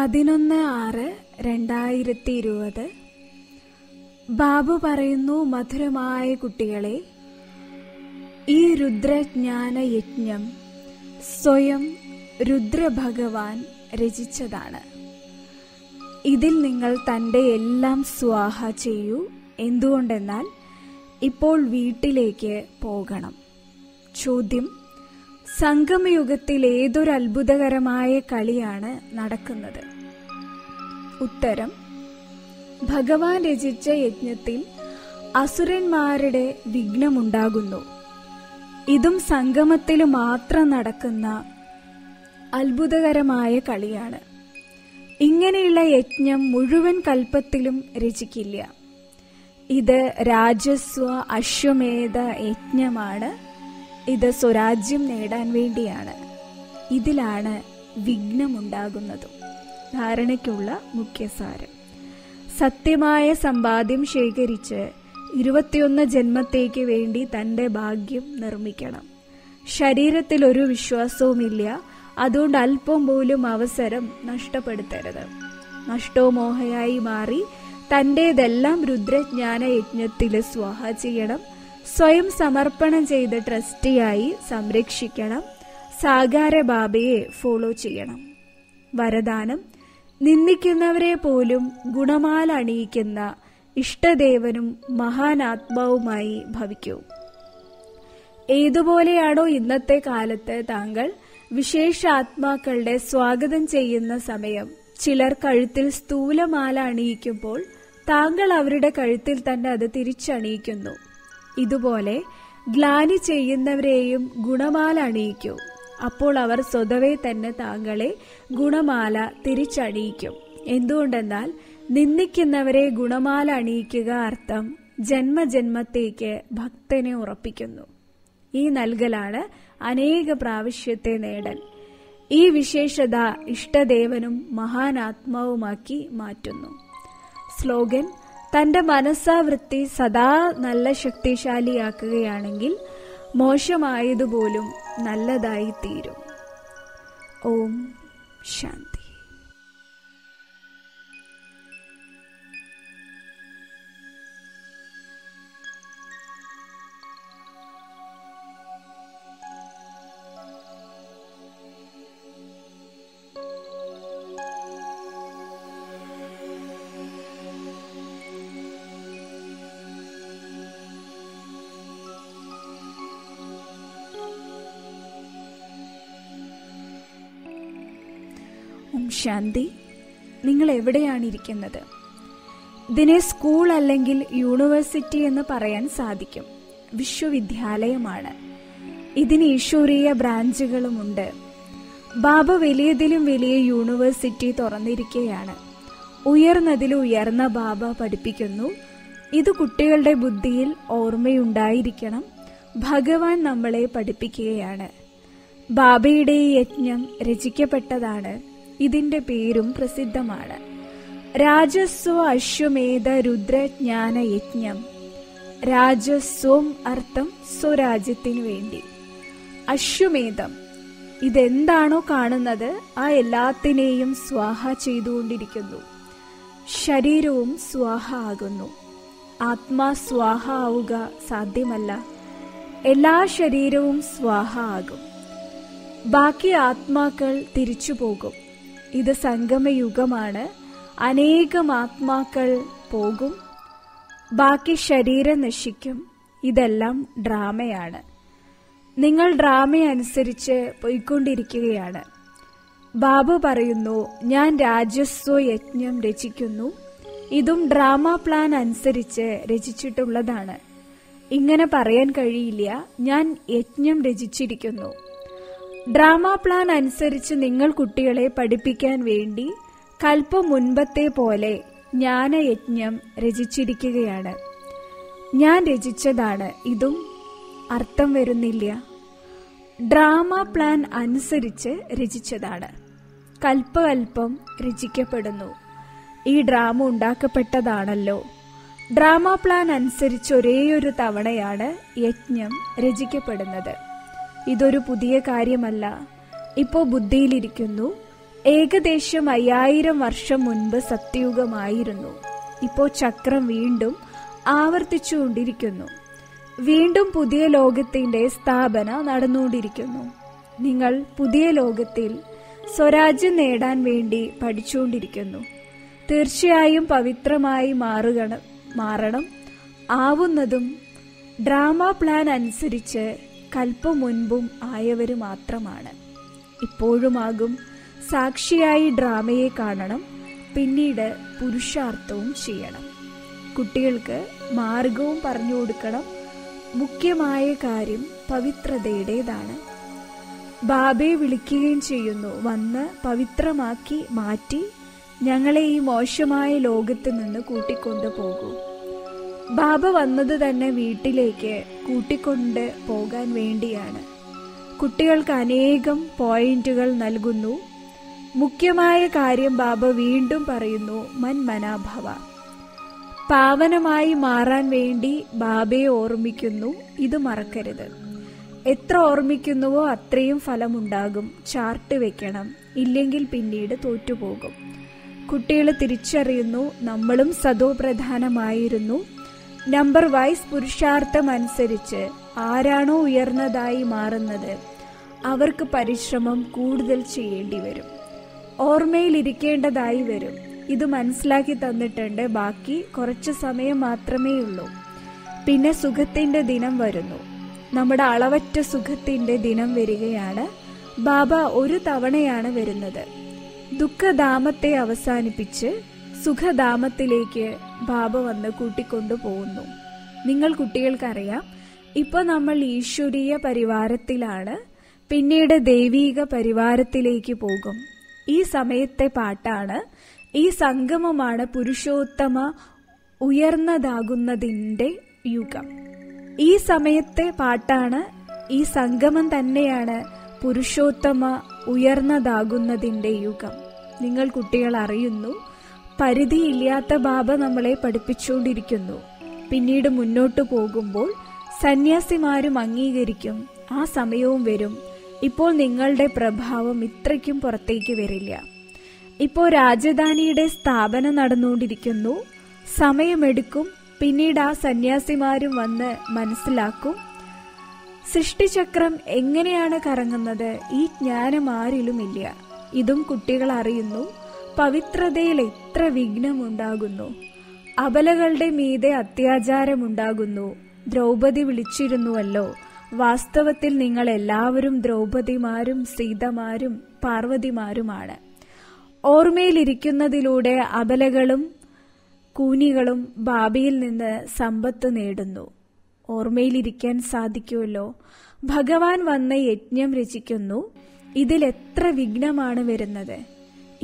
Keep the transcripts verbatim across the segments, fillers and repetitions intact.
പതിനൊന്ന് ആറ് രണ്ടായിരത്തി ഇരുപത് ബാബു പറയുന്നു, മധുരമായ കുട്ടികളെ, ഈ രുദ്രജ്ഞാന യജ്ഞം സ്വയം രുദ്രഭഗവാൻ രചിച്ചതാണ്. ഇതിൽ നിങ്ങൾ തൻ്റെ എല്ലാം സ്വാഹ ചെയ്യൂ. എന്തുകൊണ്ടെന്നാൽ ഇപ്പോൾ വീട്ടിലേക്ക് പോകണം. ചോദ്യം: സംഗമയുഗത്തിൽ ഏതൊരു അത്ഭുതകരമായ കളിയാണ് നടക്കുന്നത്? ഉത്തരം: ഭഗവാൻ രചിച്ച യജ്ഞത്തിൽ അസുരന്മാരുടെ വിഘ്നമുണ്ടാകുന്നു. ഇതും സംഗമത്തിൽ മാത്രം നടക്കുന്ന അത്ഭുതകരമായ കളിയാണ്. ഇങ്ങനെയുള്ള യജ്ഞം മുഴുവൻ കൽപ്പത്തിലും രചിക്കില്ല. ഇത് രാജസ്വ അശ്വമേധ യജ്ഞമാണ്. ഇത് സ്വരാജ്യം നേടാൻ വേണ്ടിയാണ്. ഇതിലാണ് വിഘ്നമുണ്ടാകുന്നതും. ധാരണയ്ക്കുള്ള മുഖ്യസാരം: സത്യമായ സമ്പാദ്യം ശേഖരിച്ച് ഇരുപത്തിയൊന്ന് ജന്മത്തേക്ക് വേണ്ടി തൻ്റെ ഭാഗ്യം നിർമ്മിക്കണം. ശരീരത്തിൽ ഒരു വിശ്വാസവുമില്ല. അതുകൊണ്ട് അല്പം പോലും അവസരം നഷ്ടപ്പെടുത്തരുത്. നഷ്ടോമോഹയായി മാറി തൻ്റേതെല്ലാം രുദ്രജ്ഞാന യജ്ഞത്തിൽ സ്വാഹ ചെയ്യണം. സ്വയം സമർപ്പണം ചെയ്ത് ട്രസ്റ്റിയായി സംരക്ഷിക്കണം. സാഗാര ബാബയെ ഫോളോ ചെയ്യണം. വരദാനം: നിന്ദിക്കുന്നവരെ പോലും ഗുണമാല അണിയിക്കുന്ന ഇഷ്ടദേവനും മഹാനാത്മാവുമായി ഭവിക്കൂ. ഏതുപോലെയാണോ ഇന്നത്തെ കാലത്ത് താങ്കൾ വിശേഷാത്മാക്കളുടെ സ്വാഗതം ചെയ്യുന്ന സമയം ചിലർ കഴുത്തിൽ സ്ഥൂലമാല അണിയിക്കുമ്പോൾ താങ്കൾ അവരുടെ കഴുത്തിൽ തന്നെ അത് തിരിച്ചണിയിക്കുന്നു. ഇതുപോലെ ഗ്ലാനി ചെയ്യുന്നവരെയും ഗുണമാല അണിയിക്കൂ. അപ്പോൾ അവർ സ്വതവേ തന്നെ താങ്കളെ ഗുണമാല തിരിച്ചണിയിക്കും. എന്തുകൊണ്ടെന്നാൽ നിന്ദിക്കുന്നവരെ ഗുണമാല അണിയിക്കുക അർത്ഥം ജന്മജന്മത്തേക്ക് ഭക്തനെ ഉറപ്പിക്കുന്നു. ഈ നൽകലാണ് അനേക പ്രാവശ്യത്തെ നേടൽ. ഈ വിശേഷത ഇഷ്ടദേവനും മഹാനാത്മാവുമാക്കി മാറ്റുന്നു. സ്ലോഗൻ: തൻ്റെ മനസ്സാവൃത്തി സദാ നല്ല ശക്തിശാലിയാക്കുകയാണെങ്കിൽ മോശമായതുപോലും നല്ലതായി തീരും. ഓം ശാന്തി. ശാന്തി. നിങ്ങൾ എവിടെയാണ് ഇരിക്കുന്നത്? ഇതിനെ സ്കൂൾ അല്ലെങ്കിൽ യൂണിവേഴ്സിറ്റി എന്ന് പറയാൻ സാധിക്കും. വിശ്വവിദ്യാലയമാണ്. ഇതിന് ഈശ്വരീയ ബ്രാഞ്ചുകളുമുണ്ട്. ബാബ വലിയതിലും വലിയ യൂണിവേഴ്സിറ്റി തുറന്നിരിക്കുകയാണ്. ഉയർന്നതിലും ഉയർന്ന ബാബ പഠിപ്പിക്കുന്നു. ഇത് കുട്ടികളുടെ ബുദ്ധിയിൽ ഓർമ്മയുണ്ടായിരിക്കണം. ഭഗവാൻ നമ്മളെ പഠിപ്പിക്കുകയാണ്. ബാബയുടെ ഈ യജ്ഞം രചിക്കപ്പെട്ടതാണ്. ഇതിന്റെ പേരും പ്രസിദ്ധമാണ്. രാജസ്വ അശ്വമേധ രുദ്രജ്ഞാന യജ്ഞം. രാജസ്വം അർത്ഥം സ്വരാജ്യത്തിനു വേണ്ടി. അശ്വമേധം ഇതെന്താണോ കാണുന്നത് ആ എല്ലാത്തിനെയും സ്വാഹ ചെയ്തുകൊണ്ടിരിക്കുന്നു. ശരീരവും സ്വാഹ ആകുന്നു. ആത്മാ സ്വാഹ ആവുക സാധ്യമല്ല. എല്ലാ ശരീരവും സ്വാഹ ആകും. ബാക്കി ആത്മാക്കൾ തിരിച്ചു പോകും. ഇത് സംഗമയുഗമാണ്. അനേകം ആത്മാക്കൾ പോകും. ബാക്കി ശരീരം നശിക്കും. ഇതെല്ലാം ഡ്രാമയാണ്. നിങ്ങൾ ഡ്രാമയനുസരിച്ച് പോയിക്കൊണ്ടിരിക്കുകയാണ്. ബാബു പറയുന്നു, ഞാൻ രാജസ്വ യജ്ഞം രചിക്കുന്നു. ഇതും ഡ്രാമ പ്ലാൻ അനുസരിച്ച് രചിച്ചിട്ടുള്ളതാണ്. ഇങ്ങനെ പറയാൻ കഴിയില്ല ഞാൻ യജ്ഞം രചിച്ചിരിക്കുന്നു. ഡ്രാമ പ്ലാൻ അനുസരിച്ച് നിങ്ങൾ കുട്ടികളെ പഠിപ്പിക്കാൻ വേണ്ടി കൽപ്പം മുൻപത്തെ പോലെ ജ്ഞാനയജ്ഞം രചിച്ചിരിക്കുകയാണ്. ഞാൻ രചിച്ചതാണ്. ഇതും അർത്ഥം വരുന്നില്ല. ഡ്രാമ പ്ലാൻ അനുസരിച്ച് രചിച്ചതാണ്. കൽപ്പകൽപ്പം രചിക്കപ്പെടുന്നു. ഈ ഡ്രാമ ഉണ്ടാക്കപ്പെട്ടതാണല്ലോ. ഡ്രാമ പ്ലാൻ അനുസരിച്ച് ഒരേയൊരു തവണയാണ് യജ്ഞം രചിക്കപ്പെടുന്നത്. ഇതൊരു പുതിയ കാര്യമല്ല. ഇപ്പോൾ ബുദ്ധിയിലിരിക്കുന്നു. ഏകദേശം അയ്യായിരം വർഷം മുൻപ് സത്യയുഗമായിരുന്നു. ഇപ്പോൾ ചക്രം വീണ്ടും ആവർത്തിച്ചുകൊണ്ടിരിക്കുന്നു. വീണ്ടും പുതിയ ലോകത്തിൻ്റെ സ്ഥാപന നടന്നുകൊണ്ടിരിക്കുന്നു. നിങ്ങൾ പുതിയ ലോകത്തിൽ സ്വരാജ്യം നേടാൻ വേണ്ടി പഠിച്ചുകൊണ്ടിരിക്കുന്നു. തീർച്ചയായും പവിത്രമായി മാറുകണം മാറണം ആവുന്നതും ഡ്രാമ പ്ലാൻ അനുസരിച്ച് കൽപ്പം മുൻപും ആയവർ മാത്രമാണ്. ഇപ്പോഴുമാകും സാക്ഷിയായി ഡ്രാമയെ കാണണം, പിന്നീട് പുരുഷാർത്ഥവും ചെയ്യണം. കുട്ടികൾക്ക് മാർഗവും പറഞ്ഞു കൊടുക്കണം. മുഖ്യമായ കാര്യം പവിത്രതയുടേതാണ്. ബാബയെ വിളിക്കുകയും ചെയ്യുന്നു, വന്ന് പവിത്രമാക്കി മാറ്റി ഞങ്ങളെ ഈ മോശമായ ലോകത്ത് നിന്ന് കൂട്ടിക്കൊണ്ടു പോകൂ. ബാബ വന്നത് തന്നെ വീട്ടിലേക്ക് കൂട്ടിക്കൊണ്ട് പോകാൻ വേണ്ടിയാണ്. കുട്ടികൾക്ക് അനേകം പോയിന്റുകൾ നൽകുന്നു. മുഖ്യമായ കാര്യം ബാബ വീണ്ടും പറയുന്നു, മന്മനാഭവ. പാവനമായി മാറാൻ വേണ്ടി ബാബയെ ഓർമ്മിക്കുന്നു. ഇത് മറക്കരുത്. എത്ര ഓർമ്മിക്കുന്നുവോ അത്രയും ഫലമുണ്ടാകും. ചാർട്ട് വെക്കണം, ഇല്ലെങ്കിൽ പിന്നീട് തോറ്റുപോകും. കുട്ടികൾ തിരിച്ചറിയുന്നു, നമ്മളും സദോപ്രധാനമായിരുന്നു. നമ്പർ വൈസ് പുരുഷാർത്ഥം അനുസരിച്ച് ആരാണോ ഉയർന്നതായി മാറുന്നത് അവർക്ക് പരിശ്രമം കൂടുതൽ ചെയ്യേണ്ടി വരും, ഓർമ്മയിലിരിക്കേണ്ടതായി വരും. ഇത് മനസ്സിലാക്കി തന്നിട്ടുണ്ട്. ബാക്കി കുറച്ച് സമയം മാത്രമേ ഉള്ളൂ. പിന്നെ സുഖത്തിൻ്റെ ദിനം വരുന്നു. നമ്മുടെ അളവറ്റ സുഖത്തിൻ്റെ ദിനം വരികയാണ്. ബാബ ഒരു തവണയാണ് വരുന്നത്. ദുഃഖധാമത്തെ അവസാനിപ്പിച്ച് സുഖധാമത്തിലേക്ക് ബാബ വന്ന് കൂട്ടിക്കൊണ്ടു പോകുന്നു. നിങ്ങൾ കുട്ടികൾക്കറിയാം, ഇപ്പോൾ നമ്മൾ ഈശ്വരീയ പരിവാരത്തിലാണ്, പിന്നീട് ദൈവീക പരിവാരത്തിലേക്ക് പോകും. ഈ സമയത്തെ പാട്ടാണ്. ഈ സംഗമമാണ് പുരുഷോത്തമ ഉയർന്നതാകുന്നതിൻ്റെ യുഗം. ഈ സമയത്തെ പാട്ടാണ്. ഈ സംഗമം തന്നെയാണ് പുരുഷോത്തമ ഉയർന്നതാകുന്നതിൻ്റെ യുഗം. നിങ്ങൾ കുട്ടികൾ അറിയുന്നു, പരിധിയില്ലാത്ത ബാബ നമ്മളെ പഠിപ്പിച്ചുകൊണ്ടിരിക്കുന്നു. പിന്നീട് മുന്നോട്ട് പോകുമ്പോൾ സന്യാസിമാരും അംഗീകരിക്കും. ആ സമയവും വരും. ഇപ്പോൾ നിങ്ങളുടെ പ്രഭാവം ഇത്രയ്ക്കും പുറത്തേക്ക് വരില്ല. ഇപ്പോൾ രാജധാനിയുടെ സ്ഥാപനം നടന്നുകൊണ്ടിരിക്കുന്നു. സമയമെടുക്കും. പിന്നീട് ആ സന്യാസിമാരും വന്ന് മനസ്സിലാക്കും സൃഷ്ടിചക്രം എങ്ങനെയാണ് കറങ്ങുന്നത്. ഈ ജ്ഞാനം ആരിലുമില്ല. ഇതും കുട്ടികൾ അറിയുന്നു. പവിത്രതയിൽ എത്ര വിഘ്നമുണ്ടാകുന്നു. അബലകളുടെ മീതെ അത്യാചാരമുണ്ടാകുന്നു. ദ്രൗപദി വിളിച്ചിരുന്നുവല്ലോ. വാസ്തവത്തിൽ നിങ്ങൾ എല്ലാവരും ദ്രൗപദിമാരും സീതമാരും പാർവതിമാരുമാണ്. ഓർമ്മയിലിരിക്കുന്നതിലൂടെ അബലകളും കൂനികളും ബാബയിൽ നിന്ന് സമ്പത്ത് നേടുന്നു. ഓർമ്മയിലിരിക്കാൻ സാധിക്കുമല്ലോ. ഭഗവാൻ വന്ന് യജ്ഞം രചിക്കുന്നു. ഇതിലെത്ര വിഘ്നമാണ് വരുന്നത്.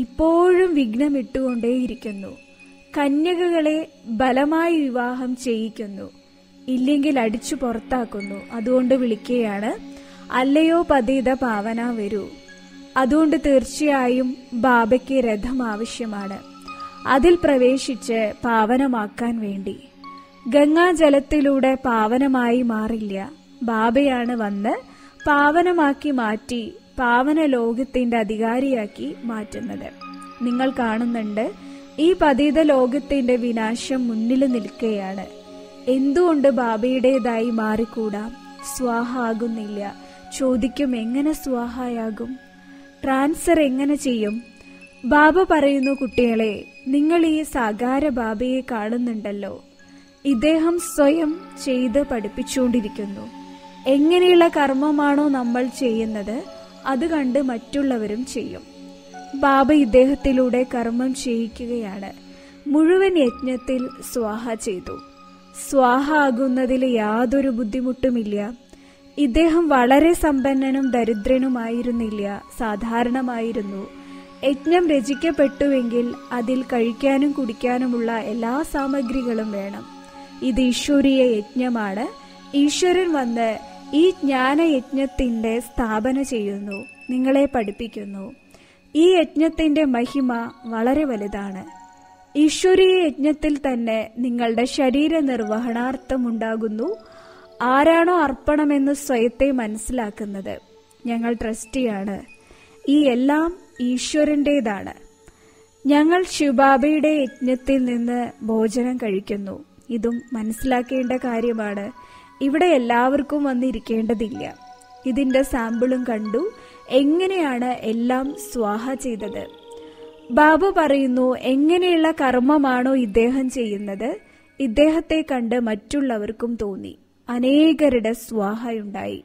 ഇപ്പോഴും വിഘ്നമിട്ടുകൊണ്ടേയിരിക്കുന്നു. കന്യകകളെ ബലമായി വിവാഹം ചെയ്യിക്കുന്നു, ഇല്ലെങ്കിൽ അടിച്ചു പുറത്താക്കുന്നു. അതുകൊണ്ട് വിളിക്കുകയാണ്, അല്ലയോ പതിത പാവന വരൂ. അതുകൊണ്ട് തീർച്ചയായും ബാബയ്ക്ക് രഥം ആവശ്യമാണ്, അതിൽ പ്രവേശിച്ച് പാവനമാക്കാൻ വേണ്ടി. ഗംഗാജലത്തിലൂടെ പാവനമായി മാറില്ല. ബാബയാണ് വന്ന് പാവനമാക്കി മാറ്റി പാവന ലോകത്തിൻ്റെ അധികാരിയാക്കി മാറ്റുന്നത്. നിങ്ങൾ കാണുന്നുണ്ട്, ഈ പതിത ലോകത്തിൻ്റെ വിനാശം മുന്നിൽ നിൽക്കുകയാണ്. എന്തുകൊണ്ട് ബാബയുടേതായി മാറിക്കൂടാ? സ്വാഹ ആകുന്നില്ല. ചോദിക്കും, എങ്ങനെ സ്വാഹയാകും? ട്രാൻസ്ഫർ എങ്ങനെ ചെയ്യും? ബാബ പറയുന്നു, കുട്ടികളെ, നിങ്ങൾ ഈ സാകാര ബാബയെ കാണുന്നുണ്ടല്ലോ. ഇദ്ദേഹം സ്വയം ചെയ്ത് പഠിപ്പിച്ചുകൊണ്ടിരിക്കുന്നു. എങ്ങനെയുള്ള കർമ്മമാണോ നമ്മൾ ചെയ്യുന്നത് അത് കണ്ട് മറ്റുള്ളവരും ചെയ്യും. ബാബ ഇദ്ദേഹത്തിലൂടെ കർമ്മം ചെയ്യിക്കുകയാണ്. മുഴുവൻ യജ്ഞത്തിൽ സ്വാഹ ചെയ്തു. സ്വാഹ ആകുന്നതിൽ യാതൊരു ബുദ്ധിമുട്ടുമില്ല. ഇദ്ദേഹം വളരെ സമ്പന്നനും ദരിദ്രനുമായിരുന്നില്ല, സാധാരണമായിരുന്നു. യജ്ഞം രചിക്കപ്പെട്ടുവെങ്കിൽ അതിൽ കഴിക്കാനും കുടിക്കാനുമുള്ള എല്ലാ സാമഗ്രികളും വേണം. ഇത് ഈശ്വരീയ യജ്ഞമാണ്. ഈശ്വരൻ വന്ന് ഈ ജ്ഞാനയജ്ഞത്തിൻ്റെ സ്ഥാപന ചെയ്യുന്നു, നിങ്ങളെ പഠിപ്പിക്കുന്നു. ഈ യജ്ഞത്തിൻ്റെ മഹിമ വളരെ വലുതാണ്. ഈശ്വരീയ യജ്ഞത്തിൽ തന്നെ നിങ്ങളുടെ ശരീര നിർവഹണാർത്ഥമുണ്ടാകുന്നു. ആരാണോ അർപ്പണമെന്ന് സ്വയത്തെ മനസ്സിലാക്കുന്നത്. ഞങ്ങൾ ട്രസ്റ്റിയാണ്. ഈ എല്ലാം ഈശ്വരൻ്റേതാണ്. ഞങ്ങൾ ശുബാബയുടെ യജ്ഞത്തിൽ നിന്ന് ഭോജനം കഴിക്കുന്നു. ഇതും മനസ്സിലാക്കേണ്ട കാര്യമാണ്. ഇവിടെ എല്ലാവർക്കും വന്നിരിക്കേണ്ടതില്ല. ഇതിൻ്റെ സാമ്പിളും കണ്ടു. എങ്ങനെയാണ് എല്ലാം സ്വാഹ ചെയ്തത്? ബാബു പറയുന്നു, എങ്ങനെയുള്ള കർമ്മമാണോ ഇദ്ദേഹം ചെയ്യുന്നത്, ഇദ്ദേഹത്തെ കണ്ട് മറ്റുള്ളവർക്കും തോന്നി. അനേകരുടെ സ്വാഹയുണ്ടായി.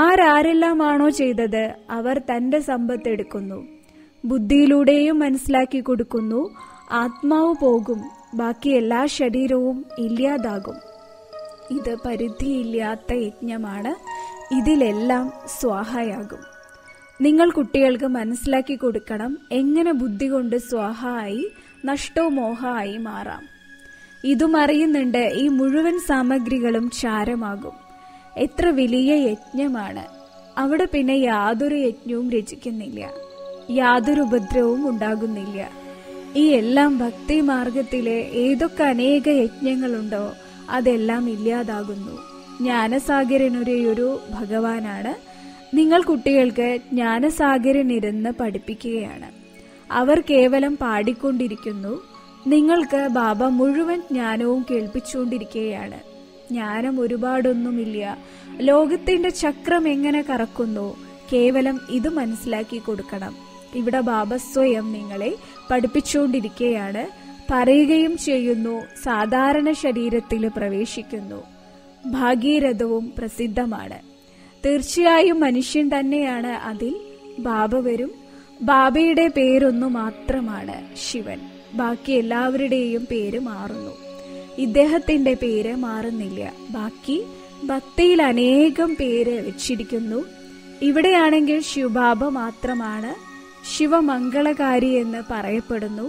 ആരാരെല്ലാമാണോ ചെയ്തത് അവർ തൻ്റെ സമ്പത്ത് എടുക്കുന്നു, ബുദ്ധിയിലൂടെയും മനസ്സിലാക്കി കൊടുക്കുന്നു. ആത്മാവ് പോകും, ബാക്കി എല്ലാ ശരീരവും ഇല്ലാതാകും. ഇത് പരിധിയില്ലാത്ത യജ്ഞമാണ്. ഇതിലെല്ലാം സ്വാഹയാകും. നിങ്ങൾ കുട്ടികൾക്ക് മനസ്സിലാക്കി കൊടുക്കണം എങ്ങനെ ബുദ്ധി കൊണ്ട് സ്വാഹ ആയി നഷ്ടോ മോഹ ആയി മാറാം. ഇതും അറിയുന്നുണ്ട്. ഈ മുഴുവൻ സാമഗ്രികളും ചാരമാകും. എത്ര വലിയ യജ്ഞമാണ്! അവിടെ പിന്നെ യാതൊരു യജ്ഞവും രചിക്കുന്നില്ല, യാതൊരു ഉപദ്രവവും ഉണ്ടാകുന്നില്ല. ഈ എല്ലാം ഭക്തി മാർഗത്തിലെ ഏതൊക്കെ അനേക യജ്ഞങ്ങളുണ്ടോ അതെല്ലാം ഇല്ലാതാകുന്നു. ജ്ഞാനസാഗരനൊരേയൊരു ഭഗവാനാണ്. നിങ്ങൾ കുട്ടികൾക്ക് ജ്ഞാനസാഗരനിരുന്ന് പഠിപ്പിക്കുകയാണ്. അവർ കേവലം പാടിക്കൊണ്ടിരിക്കുന്നു. നിങ്ങൾക്ക് ബാബ മുഴുവൻ ജ്ഞാനവും കേൾപ്പിച്ചുകൊണ്ടിരിക്കുകയാണ്. ജ്ഞാനം ഒരുപാടൊന്നുമില്ല. ലോകത്തിന്റെ ചക്രം എങ്ങനെ കറക്കുന്നു, കേവലം ഇത് മനസ്സിലാക്കി കൊടുക്കണം. ഇവിടെ ബാബ സ്വയം നിങ്ങളെ പഠിപ്പിച്ചുകൊണ്ടിരിക്കുകയാണ്, പറയുകയും ചെയ്യുന്നു. സാധാരണ ശരീരത്തിൽ പ്രവേശിക്കുന്നു. ഭാഗീരഥവും പ്രസിദ്ധമാണ്. തീർച്ചയായും മനുഷ്യൻ തന്നെയാണ് അതിൽ. ബാബ വരും. ബാബയുടെ പേരൊന്നു മാത്രമാണ്, ശിവൻ. ബാക്കി എല്ലാവരുടെയും പേര് മാറുന്നു. ഇദ്ദേഹത്തിന്റെ പേര് മാറുന്നില്ല. ബാക്കി ഭക്തിയിൽ അനേകം പേര് വെച്ചിരിക്കുന്നു. ഇവിടെയാണെങ്കിൽ ശിവബാബ മാത്രമാണ്. ശിവമംഗളകാരി എന്ന് പറയപ്പെടുന്നു.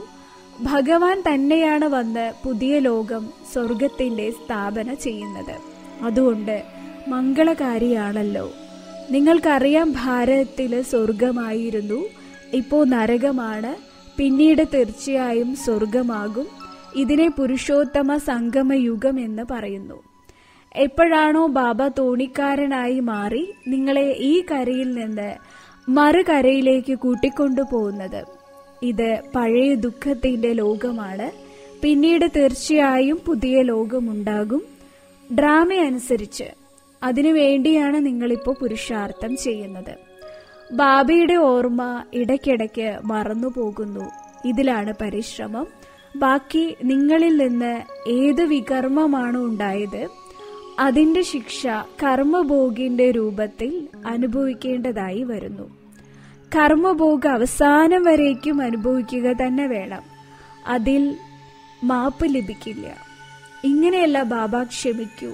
ഭഗവാൻ തന്നെയാണ് വന്ന് പുതിയ ലോകം സ്വർഗത്തിന്റെ സ്ഥാപന ചെയ്യുന്നത്. അതുകൊണ്ട് മംഗളകാരിയാണല്ലോ. നിങ്ങൾക്കറിയാം, ഭാരതത്തിൽ സ്വർഗമായിരുന്നു, ഇപ്പോൾ നരകമാണ്, പിന്നീട് തീർച്ചയായും സ്വർഗമാകും. ഇതിനെ പുരുഷോത്തമ സംഗമയുഗം എന്ന് പറയുന്നു. എപ്പോഴാണോ ബാബ തോണിക്കാരനായി മാറി നിങ്ങളെ ഈ കരയിൽ നിന്ന് മറുകരയിലേക്ക് കൂട്ടിക്കൊണ്ടു പോകുന്നത്, ഇത് പഴയ ദുഃഖത്തിന്റെ ലോകമാണ്. പിന്നീട് തീർച്ചയായും പുതിയ ലോകമുണ്ടാകും. ഡ്രാമ അനുസരിച്ച് അതിനുവേണ്ടിയാണ് നിങ്ങളിപ്പോൾ പുരുഷാർത്ഥം ചെയ്യുന്നത്. ബാബയുടെ ഓർമ്മ ഇടയ്ക്കിടയ്ക്ക് മറന്നു പോകുന്നു. ഇതിലാണ് പരിശ്രമം. ബാക്കി നിങ്ങളിൽ നിന്ന് ഏത് വികർമ്മമാണ് ഉണ്ടായത് അതിൻ്റെ ശിക്ഷ കർമ്മഭോഗിന്റെ രൂപത്തിൽ അനുഭവിക്കേണ്ടതായി വരുന്നു. കർമ്മഭോഗ അവസാനം വരേക്കും അനുഭവിക്കുക തന്നെ വേണം. അതിൽ മാപ്പ് ലഭിക്കില്ല. ഇങ്ങനെയല്ല ബാബ ക്ഷമിക്കൂ,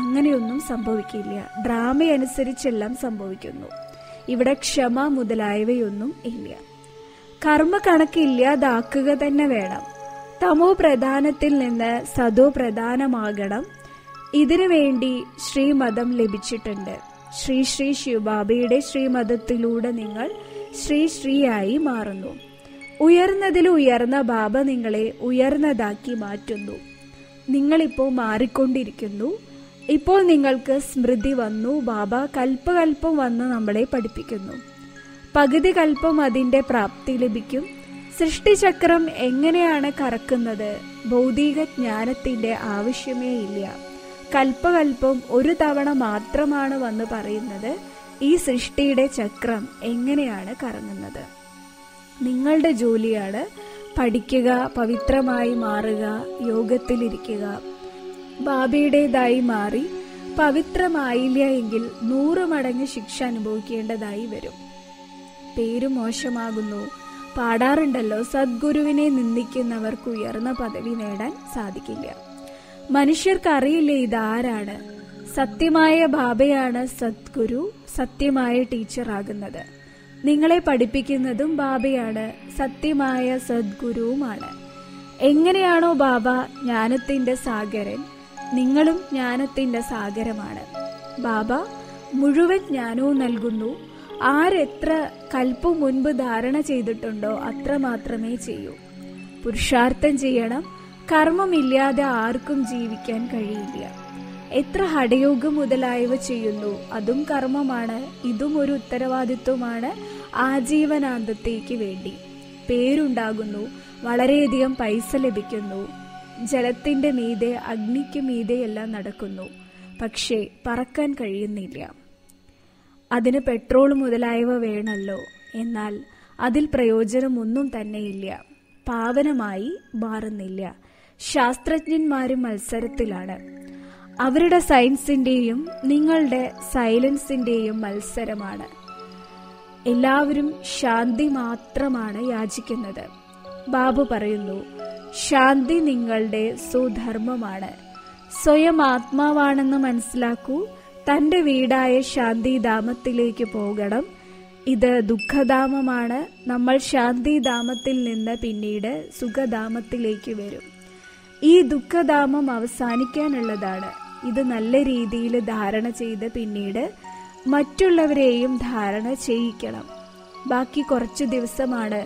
അങ്ങനെയൊന്നും സംഭവിക്കില്ല. ഡ്രാമ അനുസരിച്ചെല്ലാം സംഭവിക്കുന്നു. ഇവിടെ ക്ഷമ മുതലായവയൊന്നും ഇല്ല. കർമ്മ കണക്കില്ലാതാക്കുക തന്നെ വേണം. തമോ പ്രധാനത്തിൽ നിന്ന് സതോ പ്രധാനമാകണം. ഇതിനു വേണ്ടി ശ്രീമതം ലഭിച്ചിട്ടുണ്ട്. ശ്രീ ശ്രീ ശിവബാബയുടെ ശ്രീമതത്തിലൂടെ നിങ്ങൾ ശ്രീ ശ്രീയായി മാറുന്നു. ഉയർന്നതിൽ ഉയർന്ന ബാബ നിങ്ങളെ ഉയർന്നതാക്കി മാറ്റുന്നു. നിങ്ങളിപ്പോൾ മാറിക്കൊണ്ടിരിക്കുന്നു. ഇപ്പോൾ നിങ്ങൾക്ക് സ്മൃതി വന്നു. ബാബ കൽപ്പകൽപ്പം വന്ന് നമ്മളെ പഠിപ്പിക്കുന്നു. പകുതി കൽപ്പം അതിൻ്റെ പ്രാപ്തി ലഭിക്കും. സൃഷ്ടിചക്രം എങ്ങനെയാണ് കറക്കുന്നത്? ഭൗതിക ജ്ഞാനത്തിൻ്റെ ആവശ്യമേ ഇല്ല. കൽപ്പകൽപ്പം ഒരു തവണ മാത്രമാണ് വന്ന് പറയുന്നത് ഈ സൃഷ്ടിയുടെ ചക്രം എങ്ങനെയാണ് കറങ്ങുന്നത്. നിങ്ങളുടെ ജോലിയാണ് പഠിക്കുക, പവിത്രമായി മാറുക, യോഗത്തിലിരിക്കുക. ബാബയുടേതായി മാറി പവിത്രമായില്ല എങ്കിൽ നൂറ് മടങ്ങ് ശിക്ഷ അനുഭവിക്കേണ്ടതായി വരും. പേര് മോശമാകുന്നു. പാടാറുണ്ടല്ലോ, സദ്ഗുരുവിനെ നിന്ദിക്കുന്നവർക്ക് ഉയർന്ന പദവി നേടാൻ സാധിക്കില്ല. മനുഷ്യർക്കറിയില്ല ഇതാരാണ്. സത്യമായ ബാബയാണ് സദ്ഗുരു. സത്യമായ ടീച്ചറാകുന്നത് നിങ്ങളെ പഠിപ്പിക്കുന്നതും ബാബയാണ്, സത്യമായ സദ്ഗുരുവുമാണ്. എങ്ങനെയാണോ ബാബ ജ്ഞാനത്തിൻ്റെ സാഗരൻ, നിങ്ങളും ജ്ഞാനത്തിൻ്റെ സാഗരമാണ്. ബാബ മുഴുവൻ ജ്ഞാനവും നൽകുന്നു. ആരെത്ര കൽപ്പം മുൻപ് ധാരണ ചെയ്തിട്ടുണ്ടോ അത്ര മാത്രമേ ചെയ്യൂ. പുരുഷാർത്ഥം ചെയ്യണം. കർമ്മമില്ലാതെ ആർക്കും ജീവിക്കാൻ കഴിയില്ല. എത്ര ഹഠയോഗം മുതലായവ ചെയ്യുന്നു, അതും കർമ്മമാണ്. ഇതും ഒരു ഉത്തരവാദിത്വമാണ്. ആജീവനാന്തത്തേക്ക് വേണ്ടി പേരുണ്ടാകുന്നു, വളരെയധികം പൈസ ലഭിക്കുന്നു, ജലത്തിൻ്റെ മീതെ അഗ്നിക്ക് മീതെയെല്ലാം നടക്കുന്നു. പക്ഷേ പറക്കാൻ കഴിയുന്നില്ല. അതിന് പെട്രോൾ മുതലായവ വേണമല്ലോ. എന്നാൽ അതിൽ പ്രയോജനമൊന്നും തന്നെയില്ല, പാവനമായി മാറുന്നില്ല. ശാസ്ത്രജ്ഞന്മാരും മത്സരത്തിലാണ്. അവരുടെ സയൻസിൻ്റെയും നിങ്ങളുടെ സൈലൻസിൻ്റെയും മത്സരമാണ്. എല്ലാവരും ശാന്തി മാത്രമാണ് യാചിക്കുന്നത്. ബാബു പറയുന്നു, ശാന്തി നിങ്ങളുടെ സ്വധർമ്മമാണ്. സ്വയം ആത്മാവാണെന്ന് മനസ്സിലാക്കൂ. തൻ്റെ വീടായ ശാന്തിധാമത്തിലേക്ക് പോകണം. ഇത് ദുഃഖധാമമാണ്. നമ്മൾ ശാന്തിധാമത്തിൽ നിന്ന് പിന്നീട് സുഖധാമത്തിലേക്ക് വരും. ഈ ദുഃഖധാമം അവസാനിക്കാനുള്ളതാണ്. ഇത് നല്ല രീതിയിൽ ധാരണ ചെയ്ത് പിന്നീട് മറ്റുള്ളവരെയും ധാരണ ചെയ്യിക്കണം. ബാക്കി കുറച്ച് ദിവസമാണ്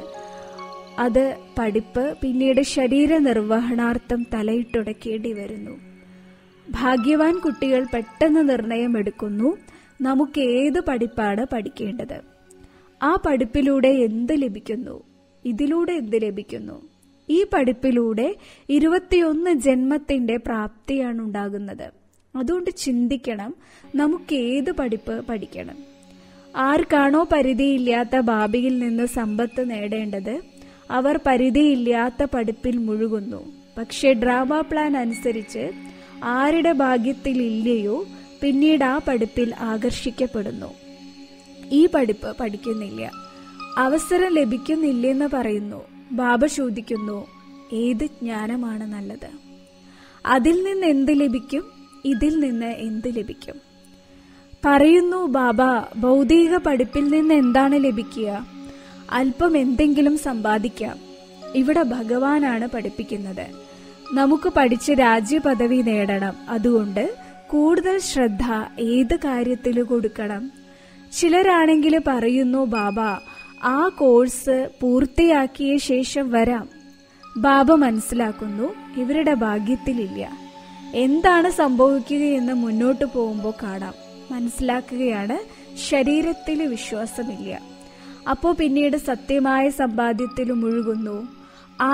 അത് പഠിപ്പ്. പിന്നീട് ശരീര നിർവഹണാർത്ഥം തലയിട്ടുടക്കേണ്ടി വരുന്നു. ഭാഗ്യവാൻ കുട്ടികൾ പെട്ടെന്ന് നിർണയമെടുക്കുന്നു, നമുക്ക് ഏത് പഠിപ്പാണ് പഠിക്കേണ്ടത്, ആ പഠിപ്പിലൂടെ എന്ത് ലഭിക്കുന്നു, ഇതിലൂടെ എന്ത് ലഭിക്കുന്നു. ഈ പഠിപ്പിലൂടെ ഇരുപത്തിയൊന്ന് ജന്മത്തിൻ്റെ പ്രാപ്തിയാണ് ഉണ്ടാകുന്നത്. അതുകൊണ്ട് ചിന്തിക്കണം, നമുക്ക് ഏത് പഠിപ്പ് പഠിക്കണം. ആർക്കാണോ പരിധിയില്ലാത്ത ഭാവിയിൽ നിന്ന് സമ്പത്ത് നേടേണ്ടത്, അവർ പരിധിയില്ലാത്ത പഠിപ്പിൽ മുഴുകുന്നു. പക്ഷേ ഡ്രാമ പ്ലാൻ അനുസരിച്ച് ആരുടെ ഭാഗ്യത്തിലില്ലയോ പിന്നീട് ആ പഠിപ്പിൽ ആകർഷിക്കപ്പെടുന്നു. ഈ പഠിപ്പ് പഠിക്കുന്നില്ല, അവസരം ലഭിക്കുന്നില്ലെന്ന് പറയുന്നു. ബാബ ചോദിക്കുന്നു, ഏത് ജ്ഞാനമാണ് നല്ലത്? അതിൽ നിന്ന് എന്ത് ലഭിക്കും, ഇതിൽ നിന്ന് എന്ത് ലഭിക്കും? പറയുന്നു ബാബ, ഭൗതിക പഠിപ്പിൽ നിന്ന് എന്താണ് ലഭിക്കുക? അല്പം എന്തെങ്കിലും സമ്പാദിക്കാം. ഇവിടെ ഭഗവാനാണ് പഠിപ്പിക്കുന്നത്. നമുക്ക് പഠിച്ച് രാജ്യപദവി നേടണം. അതുകൊണ്ട് കൂടുതൽ ശ്രദ്ധ ഏത് കാര്യത്തിൽ കൊടുക്കണം? ചിലരാണെങ്കിൽ പറയുന്നു, ബാബ ആ കോഴ്സ് പൂർത്തിയാക്കിയ ശേഷം വരാം. ബാബ മനസ്സിലാക്കുന്നു, ഇവരുടെ ഭാഗ്യത്തിലില്ല. എന്താണ് സംഭവിക്കുകയെന്ന് മുന്നോട്ട് പോകുമ്പോൾ കാണാം. മനസ്സിലാക്കുകയാണ് ശരീരത്തിൽ വിശ്വാസമില്ല. അപ്പോൾ പിന്നീട് സത്യമായ സമ്പാദ്യത്തിൽ മുഴുകുന്നു.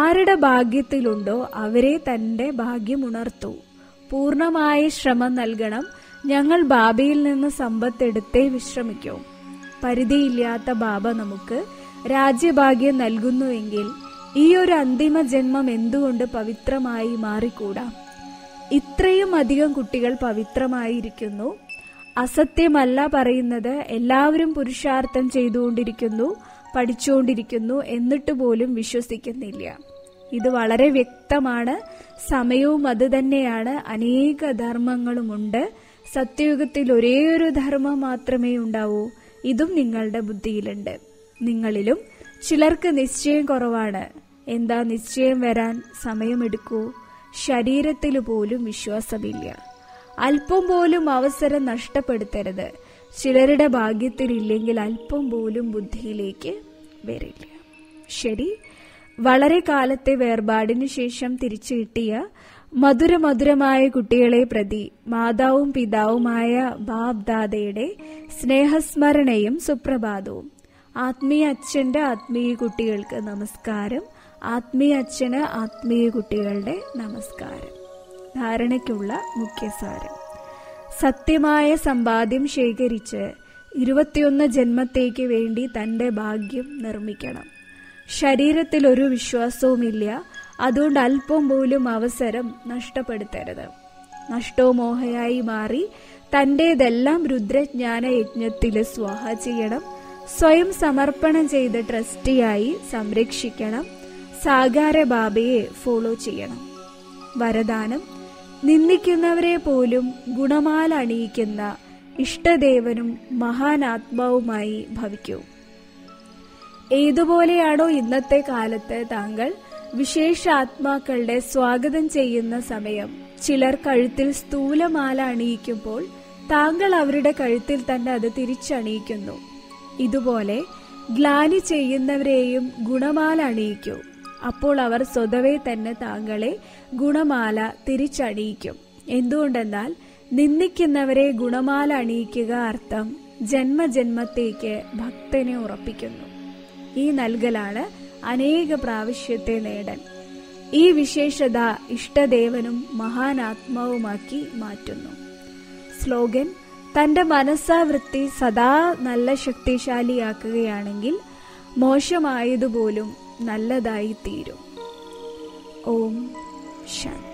ആരുടെ ഭാഗ്യത്തിലുണ്ടോ അവരെ തൻ്റെ ഭാഗ്യമുണർത്തൂ. പൂർണ്ണമായ ശ്രമം നൽകണം. ഞങ്ങൾ ബാബയിൽ നിന്ന് സമ്പത്തെടുത്തേ വിശ്രമിക്കൂ. പരിധിയില്ലാത്ത ബാബ നമുക്ക് രാജ്യഭാഗ്യം നൽകുന്നുവെങ്കിൽ ഈ ഒരു അന്തിമ ജന്മം എന്തുകൊണ്ട് പവിത്രമായി മാറിക്കൂടാ? ഇത്രയും അധികം കുട്ടികൾ പവിത്രമായിരിക്കുന്നു. അസത്യമല്ല പറയുന്നത്. എല്ലാവരും പുരുഷാർത്ഥം ചെയ്തുകൊണ്ടിരിക്കുന്നു, പഠിച്ചുകൊണ്ടിരിക്കുന്നു, എന്നിട്ട് പോലും വിശ്വസിക്കുന്നില്ല. ഇത് വളരെ വ്യക്തമാണ്. സമയവും അത് തന്നെയാണ്. അനേക ധർമ്മങ്ങളുമുണ്ട്. സത്യയുഗത്തിൽ ഒരേ ഒരു ധർമ്മം മാത്രമേ ഉണ്ടാവൂ. ഇതും നിങ്ങളുടെ ബുദ്ധിയിലുണ്ട്. നിങ്ങളിലും ചിലർക്ക് നിശ്ചയം കുറവാണ്. എന്താ നിശ്ചയം വരാൻ സമയമെടുക്കൂ. ശരീരത്തിൽ പോലും വിശ്വാസമില്ല. അല്പം പോലും അവസരം നഷ്ടപ്പെടുത്തരുത്. ചിലരുടെ ഭാഗ്യത്തിലില്ലെങ്കിൽ അല്പം പോലും ബുദ്ധിയിലേക്ക് വരില്ല. ശരി, വളരെ കാലത്തെ വേർപാടിനു ശേഷം തിരിച്ചു കിട്ടിയ മധുര മധുരമായ കുട്ടികളെ പ്രതി മാതാവും പിതാവുമായ ബാബ്ദാദയുടെ സ്നേഹസ്മരണയും സുപ്രഭാതവും. ആത്മീയ അച്ഛൻ്റെ ആത്മീയ കുട്ടികൾക്ക് നമസ്കാരം. ആത്മീയ അച്ഛന് ആത്മീയ കുട്ടികളുടെ നമസ്കാരം. ധാരണയ്ക്കുള്ള മുഖ്യസാരം: സത്യമായ സമ്പാദ്യം ശേഖരിച്ച് ഇരുപത്തിയൊന്ന് ജന്മത്തേക്ക് വേണ്ടി തൻ്റെ ഭാഗ്യം നിർമ്മിക്കണം. ശരീരത്തിൽ ഒരു വിശ്വാസവുമില്ല. അതുകൊണ്ട് അല്പം പോലും അവസരം നഷ്ടപ്പെടുത്തരുത്. നഷ്ടമോഹയായി മാറി തൻ്റേതെല്ലാം രുദ്രജ്ഞാന യജ്ഞത്തിൽ സ്വാഹ ചെയ്യണം. സ്വയം സമർപ്പണം ചെയ്ത് ട്രസ്റ്റിയായി സംരക്ഷിക്കണം. സാഗാര ബാബയെ ഫോളോ ചെയ്യണം. വരദാനം: നിന്ദിക്കുന്നവരെ പോലും ഗുണമാല അണിയിക്കുന്ന ഇഷ്ടദേവനും മഹാനാത്മാവുമായി ഭവിക്കൂ. ഏതുപോലെയാണോ ഇന്നത്തെ കാലത്ത് താങ്കൾ വിശേഷ ആത്മാക്കളുടെ സ്വാഗതം ചെയ്യുന്ന സമയം ചിലർ കഴുത്തിൽ സ്ഥൂലമാല അണിയിക്കുമ്പോൾ താങ്കൾ അവരുടെ കഴുത്തിൽ തന്നെ അത് തിരിച്ചണിയിക്കുന്നു, ഇതുപോലെ ഗ്ലാനി ചെയ്യുന്നവരെയും ഗുണമാല അണിയിക്കൂ. അപ്പോൾ അവർ സ്വതവേ തന്നെ താങ്കളെ ഗുണമാല തിരിച്ചണിയിക്കും. എന്തുകൊണ്ടെന്നാൽ നിന്ദിക്കുന്നവരെ ഗുണമാല അണിയിക്കുക അർത്ഥം ജന്മജന്മത്തേക്ക് ഭക്തനെ ഉറപ്പിക്കുന്നു. ഈ നൽകലാണ് അനേക പ്രാവശ്യത്തെ നേടൽ. ഈ വിശേഷത ഇഷ്ടദേവനും മഹാനാത്മാവുമാക്കി മാറ്റുന്നു. സ്ലോഗൻ: തൻ്റെ മനസ്സാവൃത്തി സദാ നല്ല ശക്തിശാലിയാക്കുകയാണെങ്കിൽ മോശമായതുപോലും നല്ലതായി തീരും. ഓം ശാന്തി.